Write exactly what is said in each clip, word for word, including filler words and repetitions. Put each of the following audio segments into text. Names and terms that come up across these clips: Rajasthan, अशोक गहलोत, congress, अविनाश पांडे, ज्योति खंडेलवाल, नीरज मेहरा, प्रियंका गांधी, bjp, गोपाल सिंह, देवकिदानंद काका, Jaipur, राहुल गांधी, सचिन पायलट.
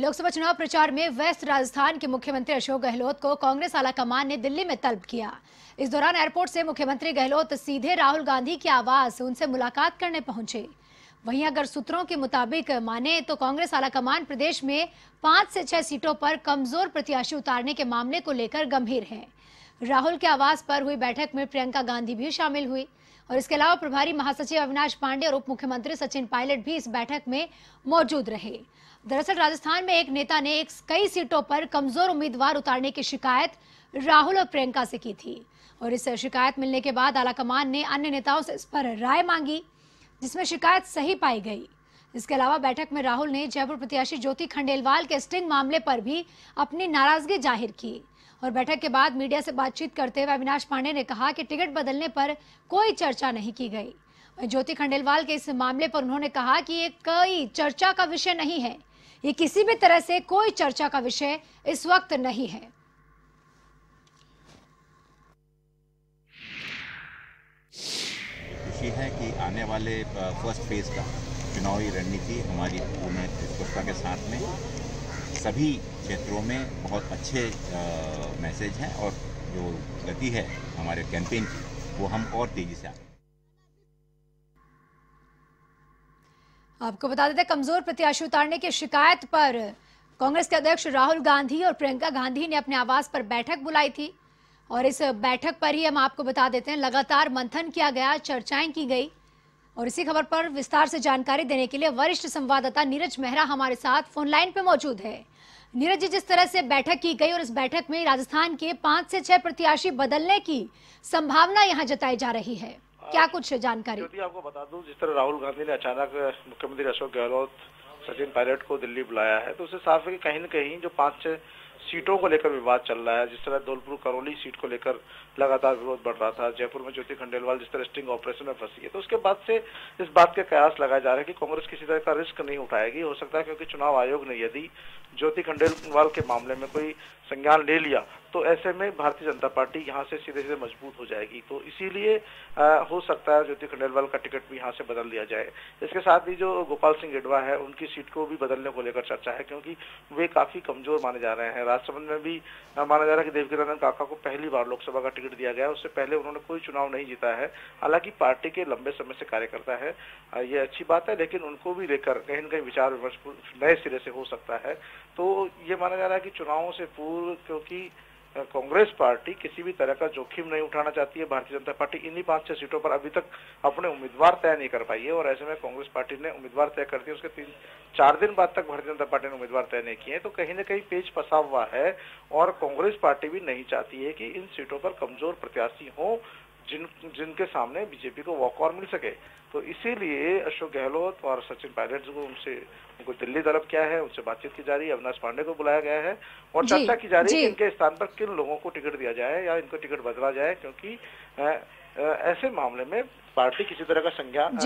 लोकसभा चुनाव प्रचार में वेस्ट राजस्थान के मुख्यमंत्री अशोक गहलोत को कांग्रेस आलाकमान ने दिल्ली में तलब किया। इस दौरान एयरपोर्ट से मुख्यमंत्री गहलोत सीधे राहुल गांधी की आवाज से उनसे मुलाकात करने पहुंचे। वहीं अगर सूत्रों के मुताबिक माने तो कांग्रेस आलाकमान प्रदेश में पांच से छह सीटों पर कमजोर प्रत्याशी उतारने के मामले को लेकर गंभीर है। राहुल के आवास पर हुई बैठक में प्रियंका गांधी भी शामिल हुई और इसके अलावा प्रभारी महासचिव अविनाश पांडे और उप मुख्यमंत्री सचिन पायलट भी इस बैठक में मौजूद रहे। दरअसल राजस्थान में एक नेता ने एक कई सीटों पर कमजोर उम्मीदवार उतारने की शिकायत राहुल और प्रियंका से की थी और इस शिकायत मिलने के बाद आलाकमान ने अन्य नेताओं से इस पर राय मांगी, जिसमें शिकायत सही पाई गई। इसके अलावा बैठक में राहुल ने जयपुर प्रत्याशी ज्योति खंडेलवाल के स्टिंग मामले पर भी अपनी नाराजगी जाहिर की और बैठक के बाद मीडिया से बातचीत करते हुए अविनाश पांडे ने कहा कि टिकट बदलने पर कोई चर्चा नहीं की गई। ज्योति खंडेलवाल के इस मामले पर उन्होंने कहा कि ये कोई चर्चा का विषय नहीं है, ये किसी भी तरह से कोई चर्चा का विषय इस वक्त नहीं है। खुशी है कि आने वाले फर्स्ट फेज का चुनावी रणनीति हमारी पूर्ण तत्परता के साथ में सभी क्षेत्रों में बहुत अच्छे आ, मैसेज हैं और जो गति है हमारे कैंपेन की वो हम और तेजी से आए। आपको बता देते कमजोर प्रत्याशी उतारने की शिकायत पर कांग्रेस के अध्यक्ष राहुल गांधी और प्रियंका गांधी ने अपने आवास पर बैठक बुलाई थी और इस बैठक पर ही हम आपको बता देते हैं लगातार मंथन किया गया, चर्चाएं की गई और इसी खबर पर विस्तार से जानकारी देने के लिए वरिष्ठ संवाददाता नीरज मेहरा हमारे साथ फोन लाइन पे मौजूद है। नीरज जी, जिस तरह से बैठक की गई और इस बैठक में राजस्थान के पांच से छह प्रत्याशी बदलने की संभावना यहां जताई जा रही है, क्या कुछ जानकारी? ज्योति, आपको बता दूं जिस तरह राहुल गांधी ने अचानक मुख्यमंत्री अशोक गहलोत, सचिन पायलट को दिल्ली बुलाया है तो उससे साफ है कि कहीं न कहीं जो पांच छह सीटों को लेकर विवाद चल रहा है, जिस तरह धौलपुर करौली सीट को लेकर लगातार विरोध बढ़ रहा था, जयपुर में ज्योति खंडेलवाल जिस तरह स्टिंग ऑपरेशन में फंसी है, तो उसके बाद से इस बात के कयास लगाए जा रहे हैं कि कांग्रेस किसी तरह का रिस्क नहीं उठाएगी। हो सकता है क्योंकि चुनाव आयोग ने यदि ज्योति खंडेलवाल के मामले में कोई संज्ञान ले लिया तो ऐसे में भारतीय जनता पार्टी यहाँ से सीधे सीधे मजबूत हो जाएगी, तो इसीलिए हो सकता है ज्योति खंडेलवाल का टिकट भी यहाँ से बदल दिया जाए। इसके साथ ही जो गोपाल सिंह गिडवा है उनकी सीट को भी बदलने को लेकर चर्चा है क्योंकि वे काफी कमजोर माने जा रहे हैं। राजसमंद में भी माना जा रहा है कि देवकिदानंद काका को पहली बार लोकसभा का टिकट दिया गया, उससे पहले उन्होंने कोई चुनाव नहीं जीता है। हालांकि पार्टी के लंबे समय से कार्यकर्ता है, ये अच्छी बात है, लेकिन उनको भी लेकर कहीं न कहीं विचार विमर्श नए सिरे से हो सकता है। तो ये माना जा रहा है कि चुनावों से पूर्व क्योंकि कांग्रेस पार्टी किसी भी तरह का जोखिम नहीं उठाना चाहती है, भारतीय जनता पार्टी इन्हीं पांच छह सीटों पर अभी तक अपने उम्मीदवार तय नहीं कर पाई है और ऐसे में कांग्रेस पार्टी ने उम्मीदवार तय कर दिए, उसके तीन चार दिन बाद तक भारतीय जनता पार्टी ने उम्मीदवार तय नहीं किए हैं, तो कहीं ना कहीं पेच फंसा हुआ है और कांग्रेस पार्टी भी नहीं चाहती है कि इन सीटों पर कमजोर प्रत्याशी हों जिन जिनके सामने बीजेपी को वॉकआउट मिल सके। तो इसीलिए अशोक गहलोत और सचिन पायलट को उनसे उनको दिल्ली तलब किया है, उनसे बातचीत की जा रही है, अविनाश पांडे को बुलाया गया है और चर्चा की जा रही है इनके स्थान पर किन लोगों को टिकट दिया जाए या इनको टिकट बदला जाए क्योंकि आ, आ, ऐसे मामले में पार्टी किसी तरह का संज्ञान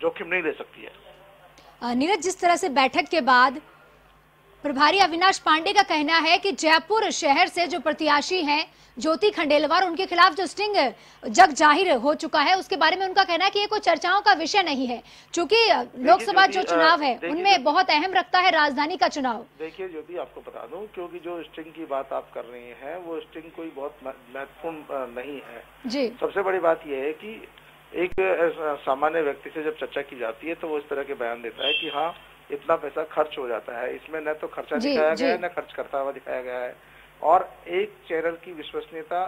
जोखिम नहीं ले सकती है। नीरज, जिस तरह से बैठक के बाद प्रभारी अविनाश पांडे का कहना है कि जयपुर शहर से जो प्रत्याशी हैं ज्योति खंडेलवाल उनके खिलाफ जो स्टिंग जग जाहिर हो चुका है उसके बारे में उनका कहना है कि ये कोई चर्चाओं का विषय नहीं है क्योंकि लोकसभा जो चुनाव है उनमें बहुत अहम रखता है राजधानी का चुनाव। देखिए ज्योति, आपको बता दूं क्योंकि जो स्टिंग की बात आप कर रही है वो स्टिंग कोई बहुत महत्वपूर्ण नहीं है जी। सबसे बड़ी बात यह है की एक सामान्य व्यक्ति से जब चर्चा की जाती है तो वो इस तरह के बयान देता है की हाँ इतना पैसा खर्च हो जाता है, इसमें न तो खर्चा दिखाया गया है न खर्च करता हुआ दिखाया गया है और एक चैनल की विश्वसनीयता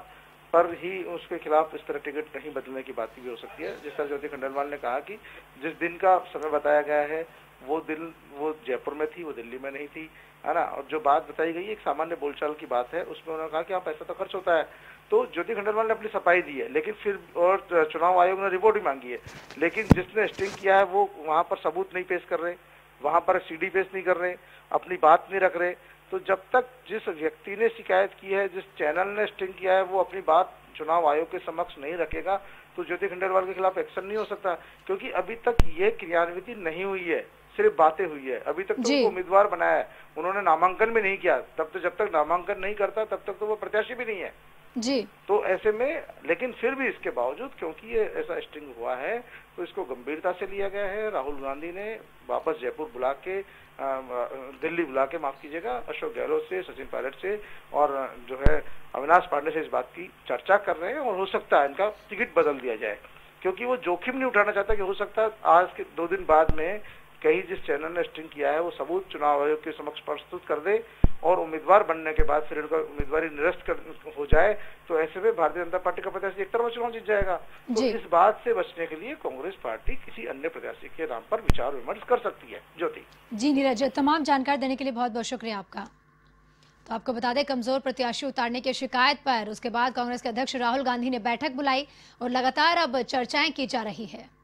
पर ही उसके खिलाफ इस तरह टिकट नहीं बदलने की बात भी हो सकती है। जिस तरह ज्योति खंडेलवाल ने कहा कि जिस दिन का समय बताया गया है वो दिन वो जयपुर में थी, वो दिल्ली में नहीं थी, है ना, और जो बात बताई गई एक सामान्य बोलचाल की बात है उसमें उन्होंने कहा कि आप पैसा तो खर्च होता है, तो ज्योति खंडेलवाल ने अपनी सफाई दी है लेकिन फिर और चुनाव आयोग ने रिपोर्ट भी मांगी है लेकिन जिसने स्टिंग किया है वो वहाँ पर सबूत नहीं पेश कर रहे, वहाँ पर सीडी पेश नहीं कर रहे, अपनी बात नहीं रख रहे, तो जब तक जिस व्यक्ति ने शिकायत की है, जिस चैनल ने स्टिंग किया है वो अपनी बात चुनाव आयोग के समक्ष नहीं रखेगा तो ज्योति खंडेलवाल के खिलाफ एक्शन नहीं हो सकता क्योंकि अभी तक ये क्रियान्वित नहीं हुई है, सिर्फ बातें हुई है। अभी तक तो उनको उम्मीदवार बनाया है, उन्होंने नामांकन भी नहीं किया, तब तो जब तक नामांकन नहीं करता तब तक तो वो प्रत्याशी भी नहीं है। जी। तो ऐसे में लेकिन फिर भी इसके बावजूद क्योंकि ये ऐसा स्टिंग हुआ है तो इसको गंभीरता से लिया गया है। राहुल गांधी ने वापस जयपुर बुला के दिल्ली बुला के माफ कीजिएगा अशोक गहलोत से, सचिन पायलट से और जो है अविनाश पांडे से इस बात की चर्चा कर रहे हैं और हो सकता है इनका टिकट बदल दिया जाए क्योंकि वो जोखिम नहीं उठाना चाहता कि हो सकता है आज के दो दिन बाद में कहीं जिस चैनल ने स्टिंग किया है वो सबूत चुनाव आयोग के समक्ष प्रस्तुत कर दे और उम्मीदवार बनने के बाद फिर उनका उम्मीदवारी निरस्त हो जाए तो ऐसे में भारतीय जनता पार्टी का प्रत्याशी एक तरफा चुनाव जीत जाएगा। तो इस बात से बचने के लिए कांग्रेस पार्टी किसी अन्य प्रत्याशी के नाम पर विचार विमर्श कर सकती है। ज्योति जी, नीरज तमाम जानकारी देने के लिए बहुत बहुत शुक्रिया आपका। तो आपको बता दें, कमजोर प्रत्याशी उतारने की शिकायत पर उसके बाद कांग्रेस के अध्यक्ष राहुल गांधी ने बैठक बुलाई और लगातार अब चर्चाएं की जा रही है।